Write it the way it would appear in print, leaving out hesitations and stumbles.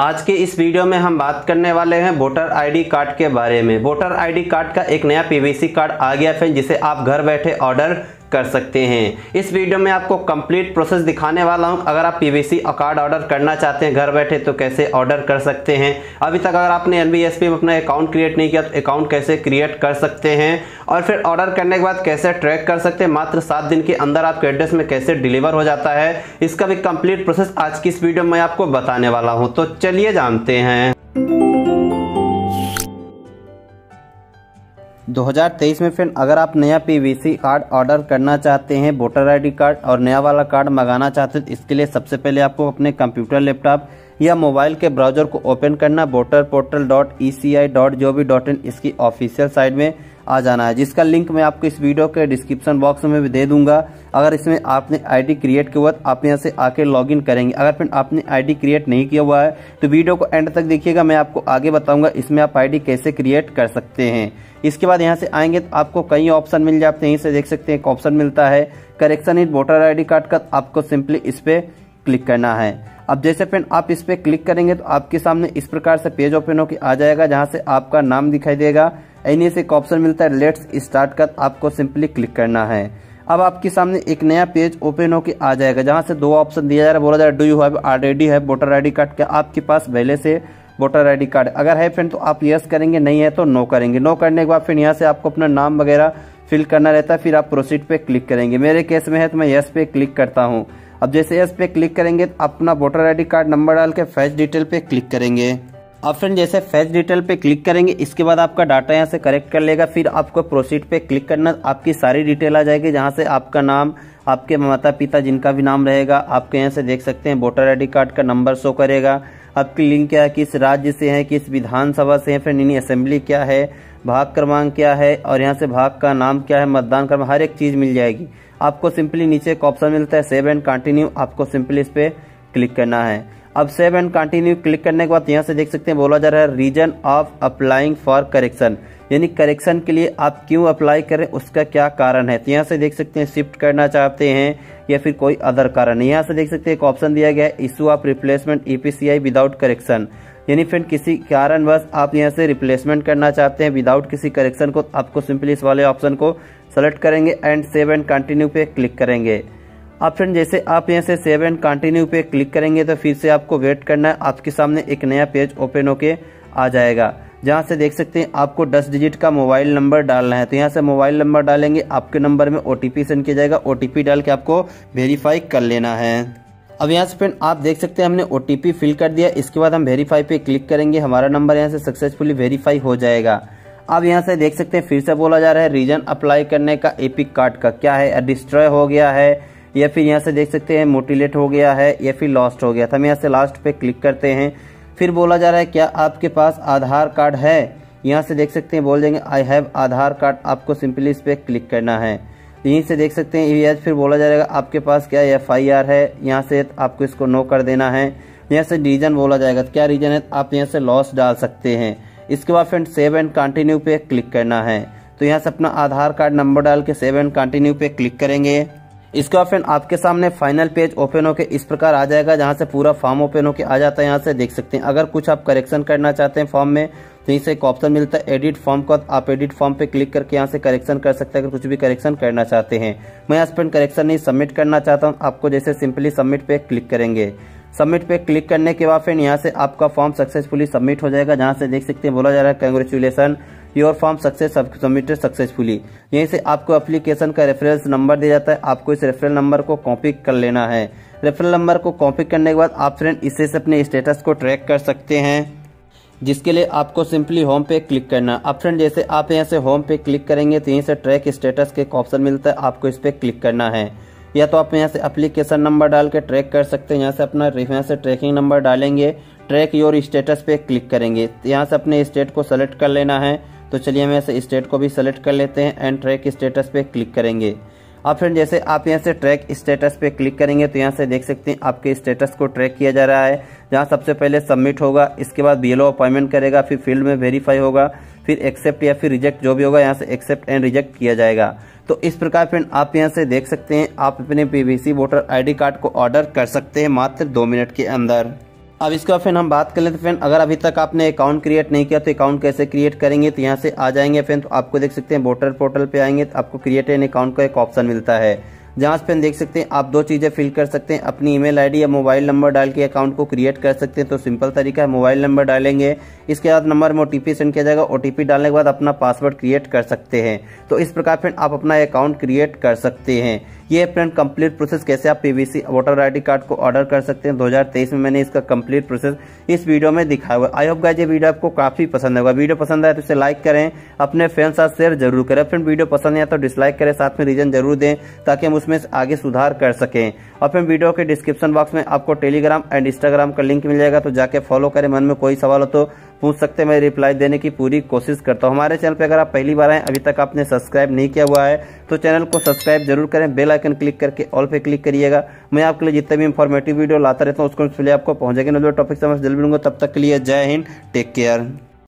आज के इस वीडियो में हम बात करने वाले हैं वोटर आईडी कार्ड के बारे में। वोटर आईडी कार्ड का एक नया पीवीसी कार्ड आ गया है जिसे आप घर बैठे ऑर्डर कर सकते हैं। इस वीडियो में आपको कंप्लीट प्रोसेस दिखाने वाला हूं। अगर आप पीवीसी कार्ड ऑर्डर करना चाहते हैं घर बैठे तो कैसे ऑर्डर कर सकते हैं। अभी तक अगर आपने एनबीएसपी में अपना अकाउंट क्रिएट नहीं किया तो अकाउंट कैसे क्रिएट कर सकते हैं और फिर ऑर्डर करने के बाद कैसे ट्रैक कर सकते हैं, मात्र 7 दिन के अंदर आपके एड्रेस में कैसे डिलीवर हो जाता है, इसका भी कंप्लीट प्रोसेस आज की इस वीडियो में आपको बताने वाला हूँ। तो चलिए जानते हैं। 2023 में फ्रेंड अगर आप नया पीवीसी कार्ड ऑर्डर करना चाहते हैं, वोटर आईडी कार्ड और नया वाला कार्ड मंगाना चाहते हैं, तो इसके लिए सबसे पहले आपको अपने कंप्यूटर, लैपटॉप या मोबाइल के ब्राउजर को ओपन करना, वोटर पोर्टल .eci.gov.in इसकी ऑफिशियल साइट में आ जाना है, जिसका लिंक मैं आपको इस वीडियो के डिस्क्रिप्शन बॉक्स में भी दे दूंगा। अगर इसमें आपने आईडी क्रिएट किया हुआ है आप यहाँ से आके लॉगिन करेंगे। अगर फिर आपने आईडी क्रिएट नहीं किया हुआ है तो वीडियो को एंड तक देखिएगा, मैं आपको आगे बताऊंगा इसमें आप आईडी कैसे क्रिएट कर सकते हैं। इसके बाद यहाँ से आएंगे तो आपको कई ऑप्शन मिल जाते हैं। यहीं से देख सकते हैं एक ऑप्शन मिलता है correction in voter ID card का, आपको सिंपली इस पर क्लिक करना है। अब जैसे फ्रेंड आप इस पर क्लिक करेंगे तो आपके सामने इस प्रकार से पेज ओपन होकर आ जाएगा, जहाँ से आपका नाम दिखाई देगा। इन्हीं से एक ऑप्शन मिलता है लेट्स स्टार्ट का, आपको सिंपली क्लिक करना है। अब आपके सामने एक नया पेज ओपन होके आ जाएगा, जहाँ से दो ऑप्शन दिया जा रहा है। बोला जा रहा है डू यू हैव ऑलरेडी है वोटर आईडी कार्ड, क्या आपके पास पहले से वोटर आईडी कार्ड, अगर है फ्रेंड तो आप यस करेंगे, नहीं है तो नो करेंगे। नो करने के बाद फिर यहाँ से आपको अपना नाम वगैरह फिल करना रहता है, फिर आप प्रोसीड पे क्लिक करेंगे। मेरे केस में है तो मैं यस पे क्लिक करता हूँ। अब जैसे यस पे क्लिक करेंगे तो अपना वोटर आईडी कार्ड नंबर डाल के फेच डिटेल पे क्लिक करेंगे। अब फ्रेंड जैसे फेच डिटेल पे क्लिक करेंगे इसके बाद आपका डाटा यहाँ से करेक्ट कर लेगा, फिर आपको प्रोसीड पे क्लिक करना, आपकी सारी डिटेल आ जाएगी, जहाँ से आपका नाम, आपके माता पिता जिनका भी नाम रहेगा, आपके यहाँ से देख सकते हैं वोटर आईडी कार्ड का नंबर शो करेगा। आपकी लिंक क्या है, किस राज्य से है, किस विधानसभा से है, फ्रेंड इन्हीं असेंबली क्या है, भाग क्रमांक क्या है और यहाँ से भाग का नाम क्या है, मतदान क्रमांक, हर एक चीज़ मिल जाएगी आपको। सिंपली नीचे एक ऑप्शन मिलता है सेव एंड कंटिन्यू, आपको सिंपली इस पर क्लिक करना है। अब सेव एंड कंटिन्यू क्लिक करने के बाद यहाँ से देख सकते हैं बोला जा रहा है reason of applying for correction, यानी करेक्शन के लिए आप क्यों अप्लाई करें, उसका क्या कारण है। तो यहाँ से देख सकते हैं शिफ्ट करना चाहते हैं या फिर कोई अदर कारण है। यहाँ से देख सकते हैं एक ऑप्शन दिया गया है issue of replacement ईपीसीआई without correction, यानी फ्रेंड किसी कारणवश आप यहाँ से रिप्लेसमेंट करना चाहते हैं विदाउट किसी करेक्शन को, आपको सिंपली इस वाले ऑप्शन को सेलेक्ट करेंगे एंड सेव एंड कंटिन्यू पे क्लिक करेंगे। अब फ्रेंड जैसे आप यहां से सेव एंड कंटिन्यू पे क्लिक करेंगे तो फिर से आपको वेट करना है। आपके सामने एक नया पेज ओपन होके आ जाएगा, जहां से देख सकते हैं आपको 10 डिजिट का मोबाइल नंबर डालना है। तो यहां से मोबाइल नंबर डालेंगे, आपके नंबर में ओटीपी सेंड किया जाएगा, ओटीपी डाल के आपको वेरीफाई कर लेना है। अब यहाँ से फ्रेंड आप देख सकते हैं हमने ओटीपी फिल कर दिया, इसके बाद हम वेरीफाई पे क्लिक करेंगे, हमारा नंबर यहाँ से सक्सेसफुली वेरीफाई हो जाएगा। अब यहाँ से देख सकते हैं फिर से बोला जा रहा है रीजन अप्लाई करने का एपिक कार्ड का क्या है, डिस्ट्रॉय हो गया है या फिर यहाँ से देख सकते हैं मोटिलेट हो गया है या फिर लॉस्ट हो गया था। हम यहाँ से लास्ट पे क्लिक करते हैं। फिर बोला जा रहा है क्या आपके पास आधार कार्ड है, यहाँ से देख सकते हैं बोल देंगे आई हैव आधार कार्ड, आपको सिंपली इस पर क्लिक करना है। यहीं से देख सकते हैं ये फिर बोला जाएगा आपके पास क्या FIR है, यहाँ से आपको इसको नो कर देना है। यहाँ से रीजन बोला जाएगा क्या रीजन है, आप यहाँ से लॉस्ट डाल सकते हैं। इसके बाद फ्रेंड सेव एंड कंटिन्यू पे क्लिक करना है, तो यहाँ से अपना आधार कार्ड नंबर डाल के सेव एंड कंटिन्यू पे क्लिक करेंगे। इसके बाद फ्रेंड आपके सामने फाइनल पेज ओपन होके इस प्रकार आ जाएगा, जहां से पूरा फॉर्म ओपन होके आ जाता है। यहां से देख सकते हैं अगर कुछ आप करेक्शन करना चाहते हैं फॉर्म में तो यहीं से एक ऑप्शन मिलता है एडिट फॉर्म का, आप एडिट फॉर्म पे क्लिक करके यहां से करेक्शन कर सकते हैं अगर कुछ भी करेक्शन करना चाहते हैं। मैं यहाँ फ्रेंड करेक्शन नहीं सबमिट करना चाहता हूँ, आपको जैसे सिंपली सबमिट पे क्लिक करेंगे। सबमिट पे क्लिक करने के बाद फ्रेंड यहाँ से आपका फॉर्म सक्सेसफुली सबमिट हो जाएगा, जहाँ से देख सकते हैं बोला जा रहा है congratulation your form success submitted successfully. यहीं से आपको एप्लीकेशन का रेफरेंस नंबर दिया जाता है, आपको इस रेफरल नंबर को कॉपी कर लेना है। रेफरल नंबर को कॉपी करने के बाद आप फ्रेंड इससे अपने स्टेटस को ट्रैक कर सकते हैं, जिसके लिए आपको सिंपली होम पे क्लिक करना। अब फ्रेंड जैसे आप यहाँ से होम पे क्लिक करेंगे तो यहीं से ट्रैक स्टेटस के एक ऑप्शन मिलता है, आपको इस पर क्लिक करना है। या तो आप यहाँ से एप्लीकेशन नंबर डाल के ट्रैक कर सकते हैं, यहाँ से अपना यहाँ से ट्रैकिंग नंबर डालेंगे, ट्रैक योर स्टेटस पे क्लिक करेंगे, यहाँ से अपने स्टेट को सेलेक्ट कर लेना है। तो चलिए हम यहाँ से स्टेट को भी सेलेक्ट कर लेते हैं एंड ट्रैक स्टेटस पे क्लिक करेंगे। अब फ्रेंड जैसे आप यहाँ से ट्रैक स्टेटस पे क्लिक करेंगे तो यहाँ से देख सकते हैं आपके स्टेटस को ट्रैक किया जा रहा है, जहाँ सबसे पहले सबमिट होगा, इसके बाद BLO अपॉइंटमेंट करेगा, फिर फील्ड में वेरीफाई होगा, फिर एक्सेप्ट या फिर रिजेक्ट जो भी होगा यहाँ से एक्सेप्ट एंड रिजेक्ट किया जाएगा। तो इस प्रकार फ्रेंड आप यहाँ से देख सकते हैं आप अपने PVC वोटर आईडी कार्ड को ऑर्डर कर सकते हैं मात्र 2 मिनट के अंदर। अब इसका फ्रेंड हम बात कर लेते हैं फ्रेंड, अगर अभी तक आपने अकाउंट क्रिएट नहीं किया तो अकाउंट कैसे क्रिएट करेंगे। तो यहाँ से आ जाएंगे फ्रेंड, तो आपको देख सकते हैं वोटर पोर्टल पे आएंगे तो आपको क्रिएट एन अकाउंट का एक ऑप्शन मिलता है, जहाँ फ्रेंड देख सकते हैं आप दो चीज़ें फिल कर सकते हैं, अपनी ईमेल आईडी या मोबाइल नंबर डाल के अकाउंट को क्रिएट कर सकते हैं। तो सिंपल तरीका है, मोबाइल नंबर डालेंगे, इसके बाद नंबर में OTP सेंड किया जाएगा, OTP डालने के बाद अपना पासवर्ड क्रिएट कर सकते हैं। तो इस प्रकार फ्रेंड आप अपना अकाउंट क्रिएट कर सकते हैं। ये फ्रेंड कंप्लीट प्रोसेस कैसे आप PVC वोटर आईडी कार्ड को ऑर्डर कर सकते हैं 2023 में मैंने इसका कंप्लीट प्रोसेस इस वीडियो में दिखाया हुआ है। आई होप गाइस ये वीडियो आपको काफी पसंद होगा। वीडियो पसंद आए तो इसे लाइक करें, अपने फ्रेंड्स साथ शेयर जरूर करें। फ्रेंड वीडियो पसंद नहीं आया तो डिसलाइक करें, साथ में रीजन जरूर दें ताकि हम उसमें आगे सुधार कर सकें। और फ्रेंड वीडियो के डिस्क्रिप्शन बॉक्स में आपको टेलीग्राम एंड इंस्टाग्राम का लिंक मिल जाएगा, तो जाके फॉलो करें। मन में कोई सवाल हो तो पूछ सकते हैं, मैं रिप्लाई देने की पूरी कोशिश करता हूँ। हमारे चैनल पे अगर आप पहली बार आए, अभी तक आपने सब्सक्राइब नहीं किया हुआ है तो चैनल को सब्सक्राइब जरूर करें, बेल आइकन क्लिक करके ऑल पे क्लिक करिएगा। मैं आपके लिए जितने भी इन्फॉर्मेटिव वीडियो लाता रहता हूँ उसको आपको पहुंचेगा, नए टॉपिक समझ जल्दी मिलूंगा। तब तक के लिए जय हिंद, टेक केयर।